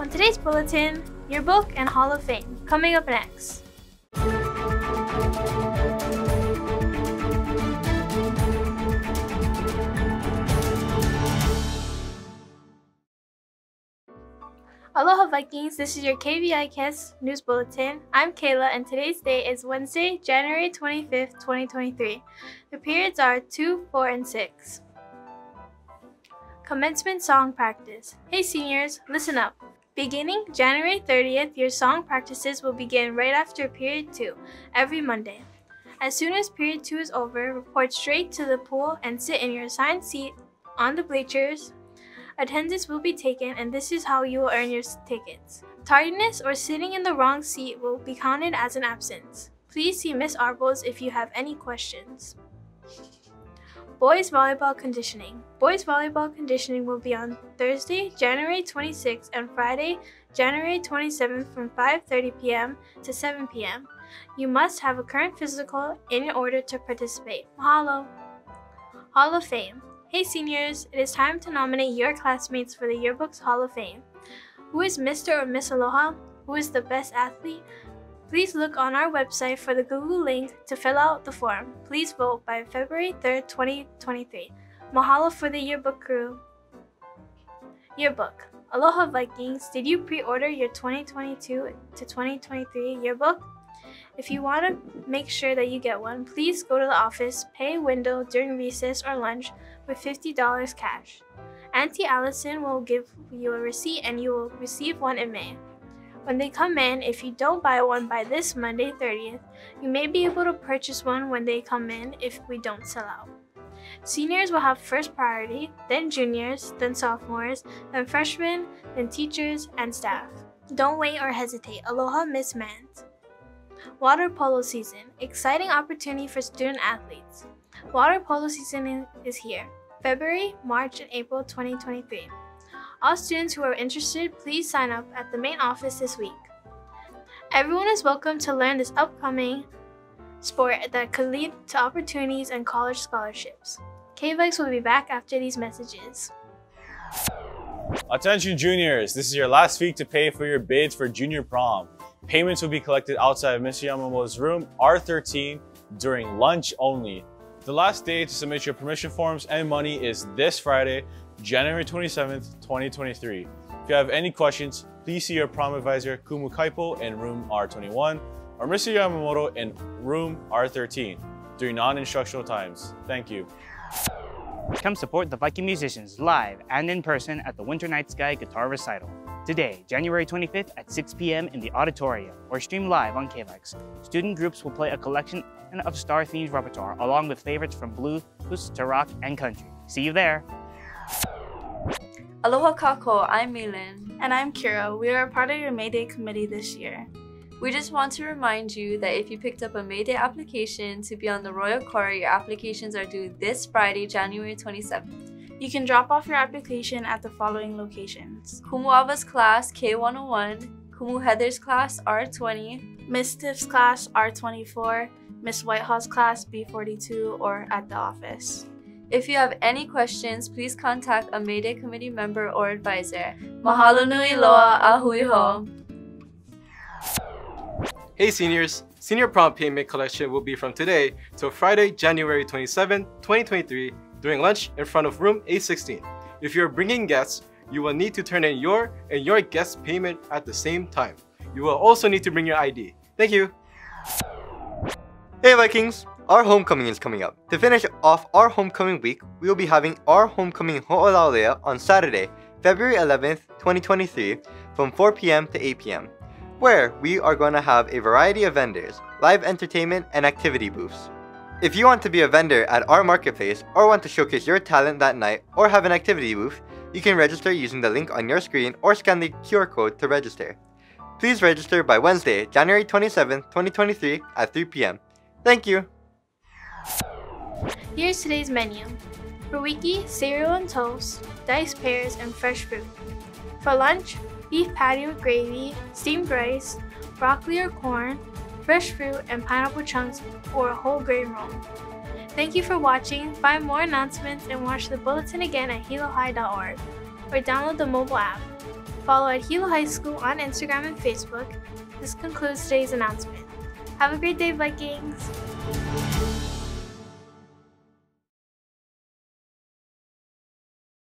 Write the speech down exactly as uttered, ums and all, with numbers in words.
on today's bulletin, Yearbook and Hall of Fame. Coming up next. Aloha Vikings, this is your K V I K S News Bulletin. I'm Kayla and today's day is Wednesday, January twenty-fifth, twenty twenty-three. The periods are two, four, and six. Commencement Song Practice. Hey seniors, listen up. Beginning January thirtieth, your song practices will begin right after period two, every Monday. As soon as period two is over, report straight to the pool and sit in your assigned seat on the bleachers. Attendance will be taken, and this is how you will earn your tickets. Tardiness or sitting in the wrong seat will be counted as an absence. Please see Miz Arbles if you have any questions. Boys Volleyball Conditioning. Boys Volleyball Conditioning will be on Thursday, January twenty-sixth, and Friday, January twenty-seventh from five thirty p m to seven p m You must have a current physical in order to participate. Mahalo! Hall of Fame. Hey seniors, it is time to nominate your classmates for the Yearbook's Hall of Fame. Who is Mister or Miss Aloha? Who is the best athlete? Please look on our website for the Google link to fill out the form. Please vote by February third, twenty twenty-three. Mahalo for the yearbook crew. Yearbook. Aloha Vikings, did you pre-order your twenty twenty-two to twenty twenty-three yearbook? If you want to make sure that you get one, please go to the office, pay window during recess or lunch with fifty dollars cash. Auntie Allison will give you a receipt and you will receive one in May. When they come in, if you don't buy one by this Monday thirtieth, you may be able to purchase one when they come in if we don't sell out. Seniors will have first priority, then juniors, then sophomores, then freshmen, then teachers, and staff. Don't wait or hesitate. Aloha, Miss Manns. Water polo season. Exciting opportunity for student athletes. Water polo season is here, February, March, and April twenty twenty-three. All students who are interested, please sign up at the main office this week. Everyone is welcome to learn this upcoming sport that could lead to opportunities and college scholarships. K V I K S will be back after these messages. Attention juniors, this is your last week to pay for your bids for junior prom. Payments will be collected outside of Mister Yamamoto's room, R thirteen, during lunch only. The last day to submit your permission forms and money is this Friday, January twenty-seventh, twenty twenty-three. If you have any questions, please see your prom advisor, Kumu Kaipo, in room R twenty-one, or Mister Yamamoto in room R thirteen during non-instructional times. Thank you. Come support the Viking musicians live and in person at the Winter Night Sky Guitar Recital. Today, January twenty-fifth at six p m in the auditorium, or stream live on K V I K S. Student groups will play a collection of star-themed repertoire along with favorites from blues to rock and country. See you there! Aloha Kako, I'm Mei-Lynn. And I'm Kira. We are a part of your May Day committee this year. We just want to remind you that if you picked up a May Day application to be on the Royal Corps, your applications are due this Friday, January twenty-seventh. You can drop off your application at the following locations. Kumu Ava's class, K one oh one, Kumu Heather's class, R twenty, Miss Stiff's class, R twenty-four, Miss Whitehall's class, B forty-two, or at the office. If you have any questions, please contact a May Day committee member or advisor. Mahalo nui loa, ahui ho. Hey seniors, senior prom payment collection will be from today till Friday, January twenty-seventh, twenty twenty-three during lunch in front of room A sixteen. If you're bringing guests, you will need to turn in your and your guest's payment at the same time. You will also need to bring your I D. Thank you. Hey Vikings! Our homecoming is coming up. To finish off our homecoming week, we will be having our homecoming ho'olaulea on Saturday, February eleventh, twenty twenty-three from four p m to eight p m where we are going to have a variety of vendors, live entertainment, and activity booths. If you want to be a vendor at our marketplace or want to showcase your talent that night or have an activity booth, you can register using the link on your screen or scan the Q R code to register. Please register by Wednesday, January twenty-seventh, twenty twenty-three at three p m Thank you! Here's today's menu. Ruiki, cereal and toast, diced pears, and fresh fruit. For lunch, beef patty with gravy, steamed rice, broccoli or corn, fresh fruit, and pineapple chunks or a whole grain roll. Thank you for watching. Find more announcements and watch the bulletin again at hilo high dot org or download the mobile app. Follow at Hilo High School on Instagram and Facebook. This concludes today's announcement. Have a great day, Vikings!